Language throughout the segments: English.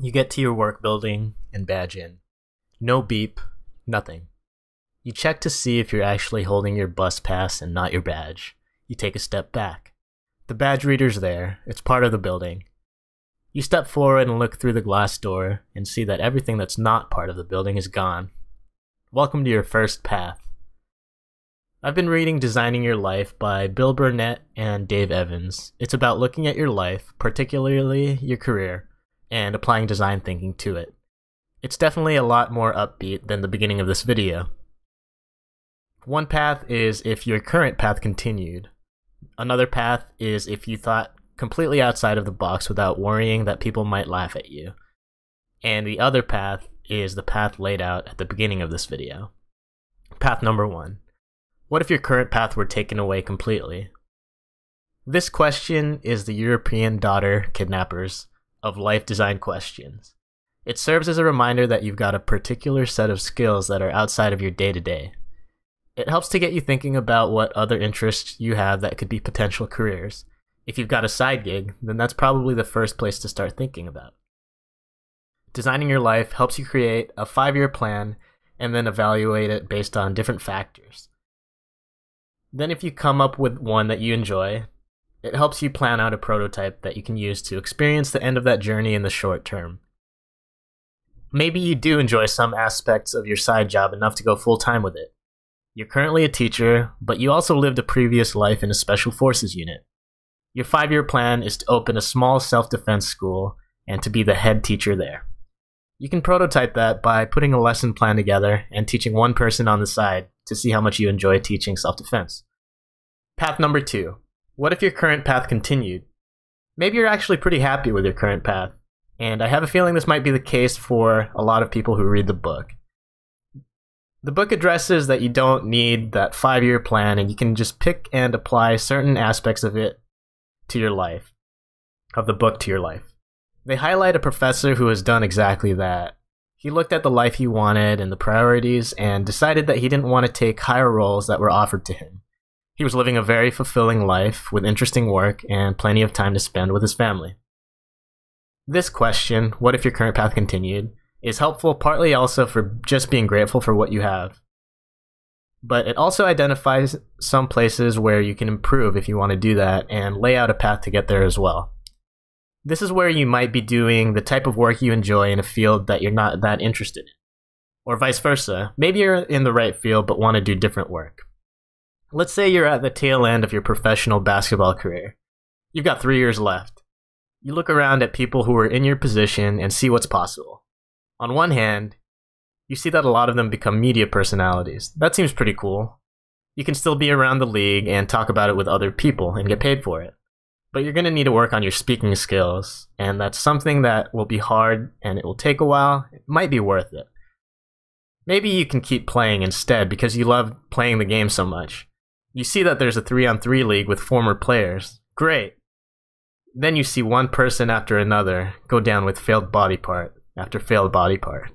You get to your work building and badge in. No beep, nothing. You check to see if you're actually holding your bus pass and not your badge. You take a step back. The badge reader's there. It's part of the building. You step forward and look through the glass door and see that everything that's not part of the building is gone. Welcome to your first path. I've been reading Designing Your Life by Bill Burnett and Dave Evans. It's about looking at your life, particularly your career, and applying design thinking to it. It's definitely a lot more upbeat than the beginning of this video. One path is if your current path continued. Another path is if you thought completely outside of the box without worrying that people might laugh at you. And the other path is the path laid out at the beginning of this video. Path number one. What if your current path were taken away completely? This question is the European daughter kidnappers of life design questions. It serves as a reminder that you've got a particular set of skills that are outside of your day-to-day. It helps to get you thinking about what other interests you have that could be potential careers. If you've got a side gig, then that's probably the first place to start thinking about. Designing Your Life helps you create a 5-year plan and then evaluate it based on different factors. Then if you come up with one that you enjoy, it helps you plan out a prototype that you can use to experience the end of that journey in the short term. Maybe you do enjoy some aspects of your side job enough to go full-time with it. You're currently a teacher, but you also lived a previous life in a special forces unit. Your 5-year plan is to open a small self-defense school and to be the head teacher there. You can prototype that by putting a lesson plan together and teaching one person on the side to see how much you enjoy teaching self-defense. Path number two. What if your current path continued? Maybe you're actually pretty happy with your current path, and I have a feeling this might be the case for a lot of people who read the book. The book addresses that you don't need that 5-year plan and you can just pick and apply certain aspects of it to your life, of the book to your life. They highlight a professor who has done exactly that. He looked at the life he wanted and the priorities and decided that he didn't want to take higher roles that were offered to him. He was living a very fulfilling life with interesting work and plenty of time to spend with his family. This question, what if your current path continued, is helpful partly also for just being grateful for what you have. But it also identifies some places where you can improve if you want to do that and lay out a path to get there as well. This is where you might be doing the type of work you enjoy in a field that you're not that interested in. Or vice versa. Maybe you're in the right field but want to do different work. Let's say you're at the tail end of your professional basketball career. You've got 3 years left. You look around at people who are in your position and see what's possible. On one hand, you see that a lot of them become media personalities. That seems pretty cool. You can still be around the league and talk about it with other people and get paid for it. But you're going to need to work on your speaking skills, and that's something that will be hard and it will take a while. It might be worth it. Maybe you can keep playing instead because you love playing the game so much. You see that there's a 3-on-3 league with former players. Great. Then you see one person after another go down with failed body part after failed body part.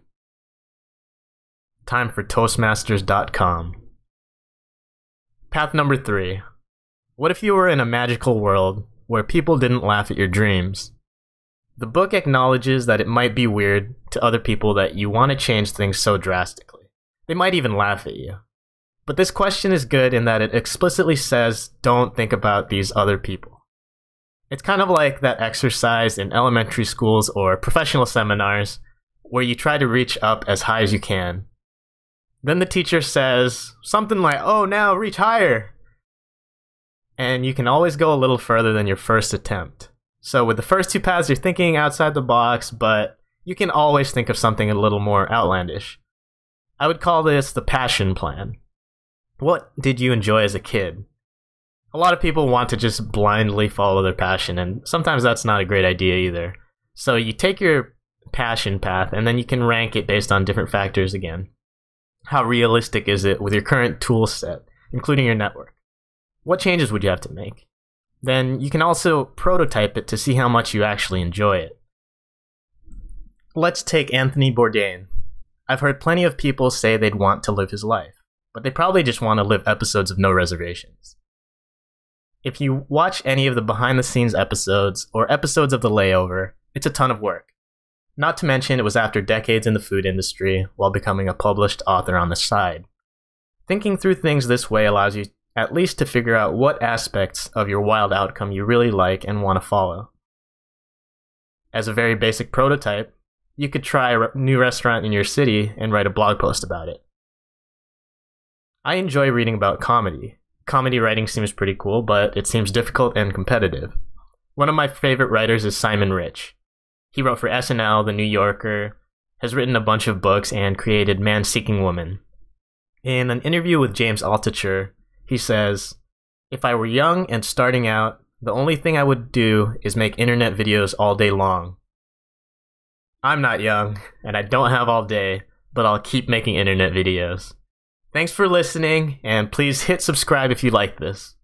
Time for Toastmasters.com. Path number three. What if you were in a magical world where people didn't laugh at your dreams? The book acknowledges that it might be weird to other people that you want to change things so drastically. They might even laugh at you. But this question is good in that it explicitly says, don't think about these other people. It's kind of like that exercise in elementary schools or professional seminars where you try to reach up as high as you can. Then the teacher says something like, oh, now reach higher. And you can always go a little further than your first attempt. So with the first two paths, you're thinking outside the box, but you can always think of something a little more outlandish. I would call this the passion plan. What did you enjoy as a kid? A lot of people want to just blindly follow their passion, and sometimes that's not a great idea either. So you take your passion path, and then you can rank it based on different factors again. How realistic is it with your current tool set, including your network? What changes would you have to make? Then you can also prototype it to see how much you actually enjoy it. Let's take Anthony Bourdain. I've heard plenty of people say they'd want to live his life, but they probably just want to live episodes of No Reservations. If you watch any of the behind-the-scenes episodes or episodes of The Layover, it's a ton of work. Not to mention, it was after decades in the food industry while becoming a published author on the side. Thinking through things this way allows you at least to figure out what aspects of your wild outcome you really like and want to follow. As a very basic prototype, you could try a new restaurant in your city and write a blog post about it. I enjoy reading about comedy. Comedy writing seems pretty cool, but it seems difficult and competitive. One of my favorite writers is Simon Rich. He wrote for SNL, The New Yorker, has written a bunch of books, and created Man Seeking Woman. In an interview with James Altucher, he says, "If I were young and starting out, the only thing I would do is make internet videos all day long. I'm not young, and I don't have all day, but I'll keep making internet videos." Thanks for listening, and please hit subscribe if you like this.